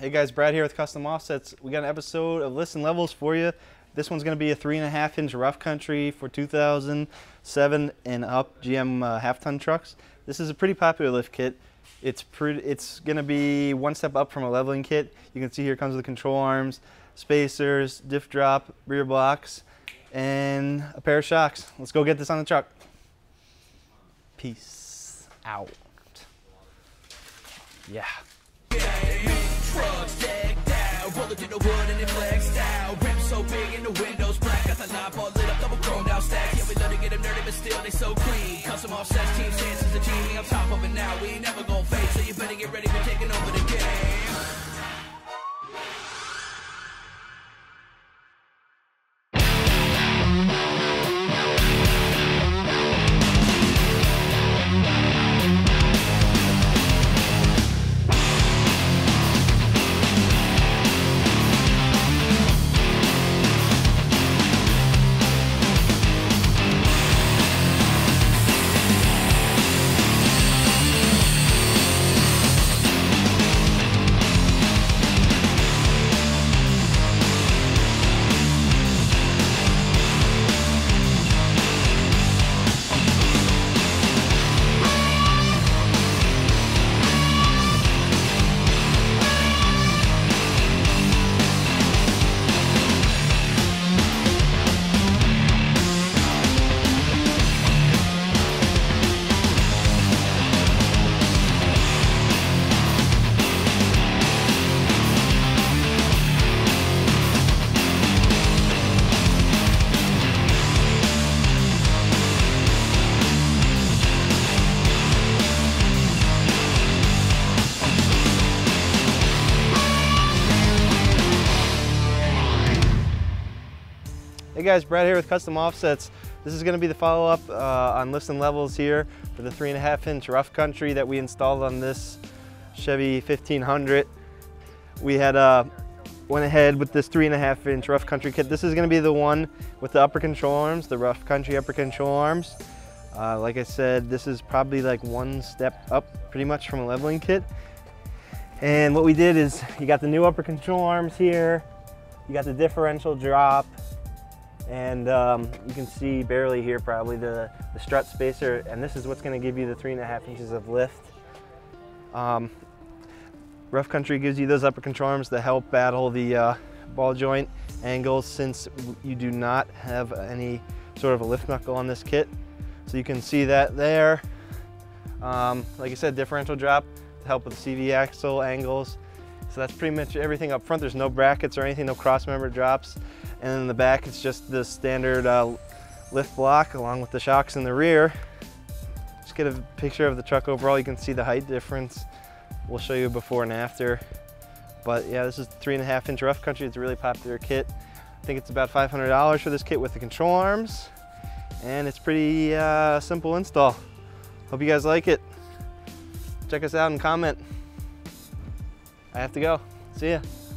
Hey guys, Brad here with Custom Offsets. We got an episode of Lifts and Levels for you. This one's going to be a 3.5-inch Rough Country for 2007 and up GM half-ton trucks. This is a pretty popular lift kit. It's going to be one step up from a leveling kit. You can see here it comes with the control arms, spacers, diff drop, rear blocks, and a pair of shocks. Let's go get this on the truck. Peace out. Yeah. Trucks decked out, roller through the wood and it flexed out. Rims so big and the windows black, got the light all lit up, double chromed out stacks. Yeah, we love to get them nerdy, but still they so clean. Custom Offsets, team stance is a genie. I'm top of it now, we ain't never gonna fade, so you better get ready for taking over the game. Hey guys, Brad here with Custom Offsets. This is going to be the follow-up on Lifts and Levels here for the 3.5-inch Rough Country that we installed on this Chevy 1500. We had went ahead with this 3.5-inch Rough Country kit. This is going to be the one with the upper control arms, the Rough Country upper control arms. Like I said, this is probably like one step up pretty much from a leveling kit. And what we did is you got the new upper control arms here, you got the differential drop, and you can see barely here probably the strut spacer, and this is what's going to give you the 3.5 inches of lift. Rough Country gives you those upper control arms to help battle the ball joint angles, since you do not have any sort of a lift knuckle on this kit. So you can see that there. Like I said, differential drop to help with CV axle angles. So that's pretty much everything up front. There's no brackets or anything, no cross-member drops. And in the back, it's just the standard lift block along with the shocks in the rear. Just get a picture of the truck overall. You can see the height difference. We'll show you before and after. But yeah, this is 3.5-inch Rough Country. It's a really popular kit. I think it's about $500 for this kit with the control arms. And it's pretty simple install. Hope you guys like it. Check us out and comment. I have to go. See ya.